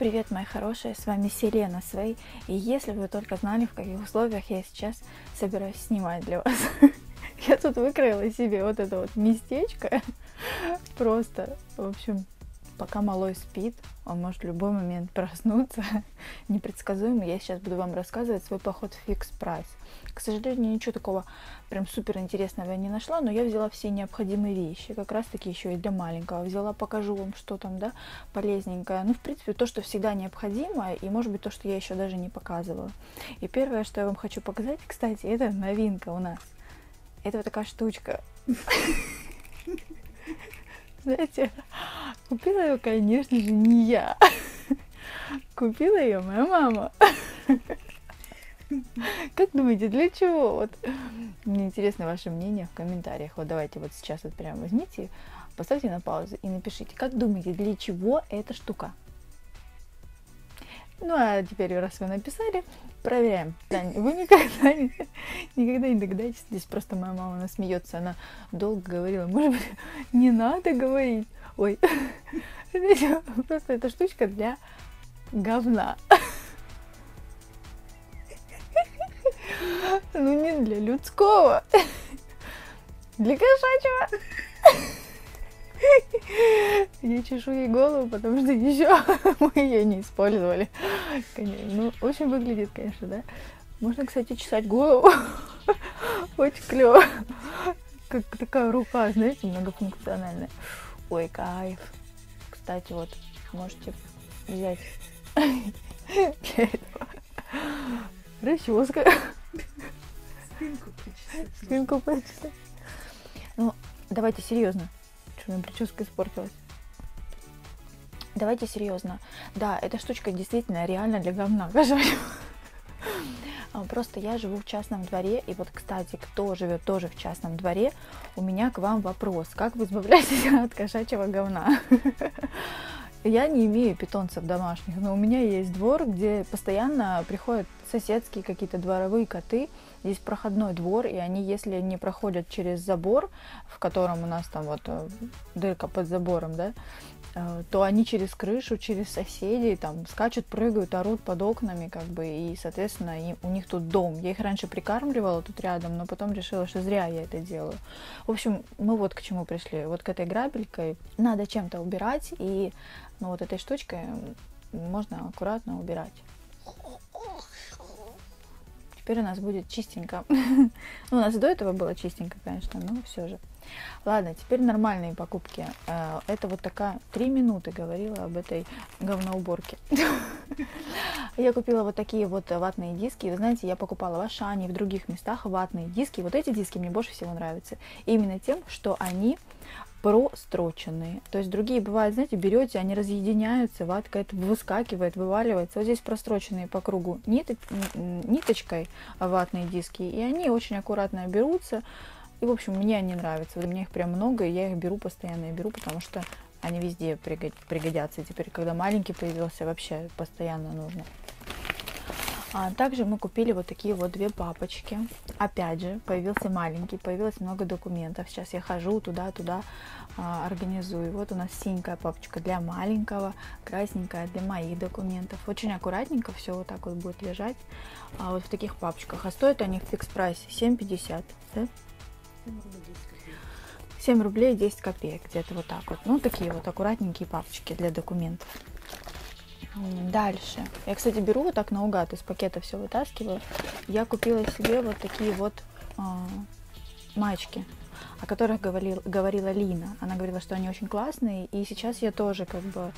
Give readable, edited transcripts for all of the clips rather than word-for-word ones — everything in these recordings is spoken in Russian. Привет, мои хорошие, с вами Silena Sway, и если бы вы только знали, в каких условиях я сейчас собираюсь снимать для вас. Я тут выкроила себе вот это вот местечко, просто, в общем, пока малой спит, он может в любой момент проснуться, непредсказуемо. Я сейчас буду вам рассказывать свой поход в Fix Price. К сожалению, ничего такого прям супер интересного я не нашла, но я взяла все необходимые вещи, как раз таки еще и для маленького взяла, покажу вам, что там, да, полезненькое. Ну, в принципе, то, что всегда необходимо, и, может быть, то, что я еще даже не показывала. И первое, что я вам хочу показать, кстати, это новинка у нас. Это вот такая штучка. Знаете, купила ее, конечно же, не я. Купила ее моя мама. Как думаете, для чего? Вот. Мне интересно ваше мнение в комментариях. Вот давайте вот сейчас вот прям возьмите, поставьте на паузу и напишите, как думаете, для чего эта штука? Ну, а теперь, раз вы написали, проверяем. Тань, вы никогда не догадаетесь. Здесь просто моя мама, она смеется. Она долго говорила, может быть, не надо говорить. Ой, просто эта штучка для говна. Ну, не для людского. Для кошачьего. Я чешу ей голову, потому что еще мы ее не использовали. Ну, очень выглядит, конечно, да. Можно, кстати, чесать голову. Очень клево. Как такая рука, знаете, многофункциональная. Ой, кайф. Кстати, вот, можете взять для этого расческа. Спинку почесать. Спинку почесать. Ну, давайте серьезно. Что, у меня прическа испортилась? Давайте серьезно. Да, эта штучка действительно реально для говна. Просто я живу в частном дворе, и вот, кстати, кто живет тоже в частном дворе, у меня к вам вопрос. Как вы избавляетесь от кошачьего говна? Я не имею питомцев домашних, но у меня есть двор, где постоянно приходят соседские какие-то дворовые коты. Здесь проходной двор, и они, если не проходят через забор, в котором у нас там вот дырка под забором, да, то они через крышу, через соседей там скачут, прыгают, орут под окнами, как бы, и, соответственно, у них тут дом. Я их раньше прикармливала тут рядом, но потом решила, что зря я это делаю. В общем, мы вот к чему пришли, вот к этой грабелькой. Надо чем-то убирать, и ну, вот этой штучкой можно аккуратно убирать. Теперь у нас будет чистенько. Ну, у нас до этого было чистенько, конечно, но все же. Ладно, теперь нормальные покупки. Это вот такая... 3 минуты говорила об этой говноуборке. Я купила вот такие вот ватные диски. Вы знаете, я покупала в Ашане, в других местах ватные диски. Вот эти диски мне больше всего нравятся. Именно тем, что они простроченные. То есть другие бывают, знаете, берете, они разъединяются, ватка это выскакивает, вываливается. Вот здесь простроченные по кругу ниточкой ватные диски. И они очень аккуратно берутся. И, в общем, мне они нравятся. Мне их прям много, и я их беру, постоянно беру, потому что они везде пригодятся. И теперь, когда маленький появился, вообще постоянно нужно. А также мы купили вот такие вот 2 папочки. Опять же, появился маленький, появилось много документов. Сейчас я хожу туда-туда, организую. Вот у нас синенькая папочка для маленького, красненькая для моих документов. Очень аккуратненько все вот так вот будет лежать вот в таких папочках. А стоят они в фикс-прайсе 7,50, да? 7 рублей 10 копеек, где-то вот так вот. Ну, такие вот аккуратненькие папочки для документов. Дальше. Я, кстати, беру вот так наугад, из пакета все вытаскиваю. Я купила себе вот такие вот маечки, о которых говорила Лина. Она говорила, что они очень классные, и сейчас я тоже как бы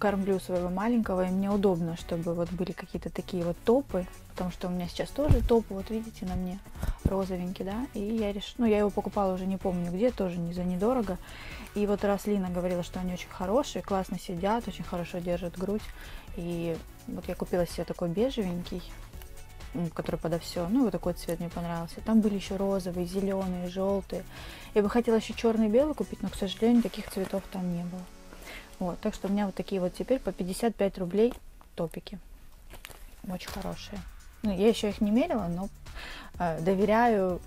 кормлю своего маленького, и мне удобно, чтобы вот были какие-то такие вот топы, потому что у меня сейчас тоже топы, вот видите, на мне розовенький, да, и я решила, ну, я его покупала уже не помню где, тоже не за недорого, и вот раз Лина говорила, что они очень хорошие, классно сидят, очень хорошо держат грудь, и вот я купила себе такой бежевенький, который подо все, ну, вот такой цвет мне понравился. Там были еще розовые, зеленые, желтые. Я бы хотела еще черный и белый купить, но, к сожалению, таких цветов там не было. Вот, так что у меня вот такие вот теперь по 55 рублей топики. Очень хорошие. Ну, я еще их не мерила, но доверяю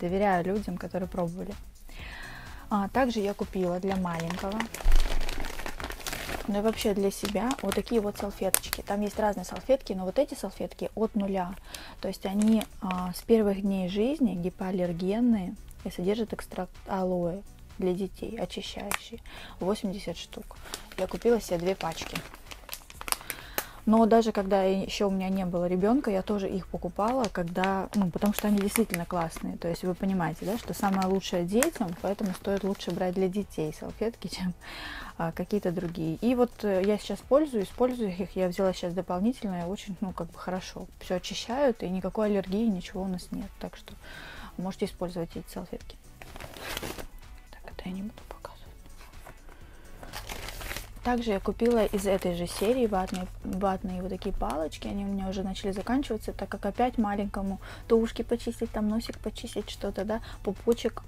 людям, которые пробовали. Также я купила для маленького Ну и вообще для себя вот такие вот салфеточки. Там есть разные салфетки, но вот эти салфетки от нуля. То есть они с первых дней жизни гипоаллергенные и содержат экстракт алоэ для детей, очищающий. 80 штук. Я купила себе 2 пачки. Но даже когда еще у меня не было ребенка, я тоже их покупала, когда, ну, потому что они действительно классные. То есть вы понимаете, да, что самое лучшее детям, поэтому стоит лучше брать для детей салфетки, чем какие-то другие. И вот я сейчас использую их, я взяла сейчас дополнительно, и очень, ну, как бы хорошо. Все очищают, и никакой аллергии, ничего у нас нет. Так что можете использовать эти салфетки. Так, это я не буду показывать. Также я купила из этой же серии ватные вот такие палочки. Они у меня уже начали заканчиваться, так как опять маленькому то ушки почистить, там носик почистить, что-то, да, пупочек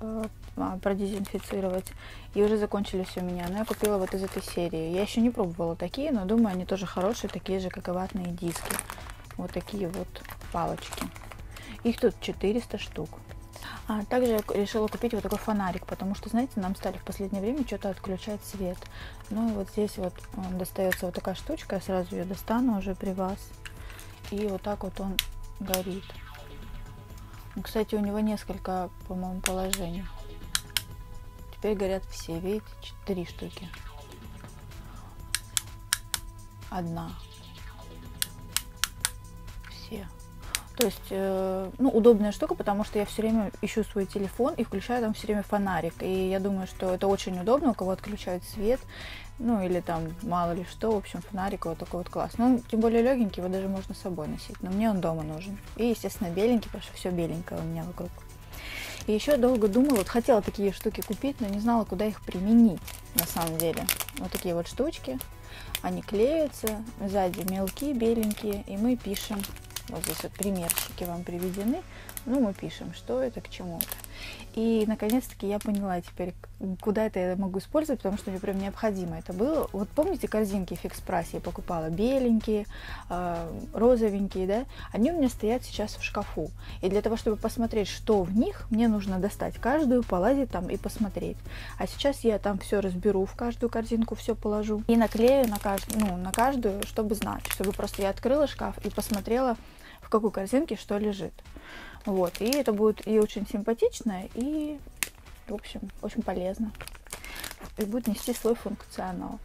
продезинфицировать. И уже закончились у меня. Но я купила вот из этой серии. Я еще не пробовала такие, но думаю, они тоже хорошие, такие же, как и ватные диски. Вот такие вот палочки. Их тут 400 штук. А также я решила купить вот такой фонарик, потому что, знаете, нам стали в последнее время что-то отключать свет. Ну и вот здесь вот достается вот такая штучка, я сразу ее достану уже при вас. И вот так вот он горит. Кстати, у него несколько, по-моему, положений. Теперь горят все, видите, 3 штуки. Одна. Все. То есть, ну, удобная штука, потому что я все время ищу свой телефон и включаю там все время фонарик. И я думаю, что это очень удобно, у кого отключают свет, ну, или там мало ли что. В общем, фонарик вот такой вот класс. Ну, тем более легенький, его даже можно с собой носить. Но мне он дома нужен. И, естественно, беленький, потому что все беленькое у меня вокруг. И еще долго думала, вот хотела такие штуки купить, но не знала, куда их применить на самом деле. Вот такие вот штучки. Они клеятся, сзади мелкие, беленькие, и мы пишем. Вот здесь вот примерчики вам приведены. Ну, мы пишем, что это, к чему это. И, наконец-таки, я поняла теперь, куда это я могу использовать, потому что мне прям необходимо это было. Вот помните корзинки Fix Price я покупала? Беленькие, розовенькие, да? Они у меня стоят сейчас в шкафу. И для того, чтобы посмотреть, что в них, мне нужно достать каждую, полазить там и посмотреть. А сейчас я там все разберу, в каждую корзинку все положу. И наклею на каждую, чтобы знать. Чтобы просто я открыла шкаф и посмотрела, в какой корзинке что лежит. Вот, и это будет и очень симпатично, и, в общем, очень полезно. И будет нести свой функционал.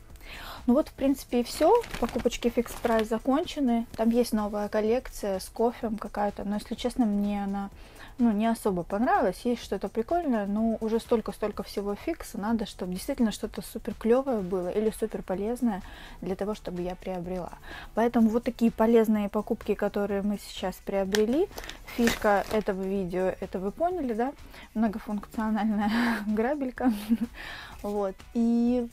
Ну вот, в принципе, и все. Покупочки Fix Price закончены. Там есть новая коллекция с кофем какая-то. Но, если честно, мне она, ну, не особо понравилась. Есть что-то прикольное, но уже столько всего фикса. Надо, чтобы действительно что-то супер клевое было или супер полезное для того, чтобы я приобрела. Поэтому вот такие полезные покупки, которые мы сейчас приобрели. Фишка этого видео, это вы поняли, да? Многофункциональная грабелька. Вот. И...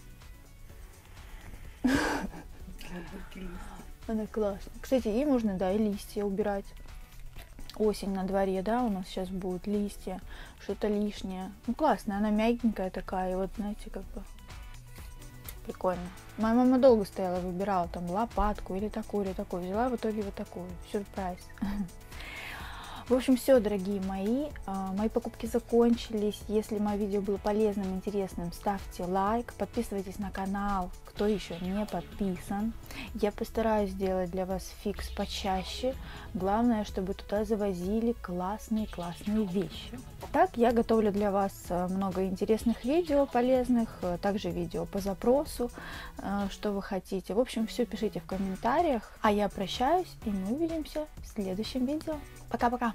Она классная. Кстати, ей можно, да, и листья убирать. Осень на дворе, да, у нас сейчас будут листья, что-то лишнее. Ну, классная, она мягенькая такая, и вот, знаете, как бы прикольно. Моя мама долго стояла, выбирала там лопатку или такую, взяла в итоге вот такую, сюрприз. В общем, все, дорогие мои покупки закончились. Если мое видео было полезным, интересным, ставьте лайк, подписывайтесь на канал, кто еще не подписан. Я постараюсь сделать для вас фикс почаще. Главное, чтобы туда завозили классные вещи. Так, я готовлю для вас много интересных видео полезных, также видео по запросу, что вы хотите. В общем, все пишите в комментариях. А я прощаюсь, и мы увидимся в следующем видео. Пока-пока!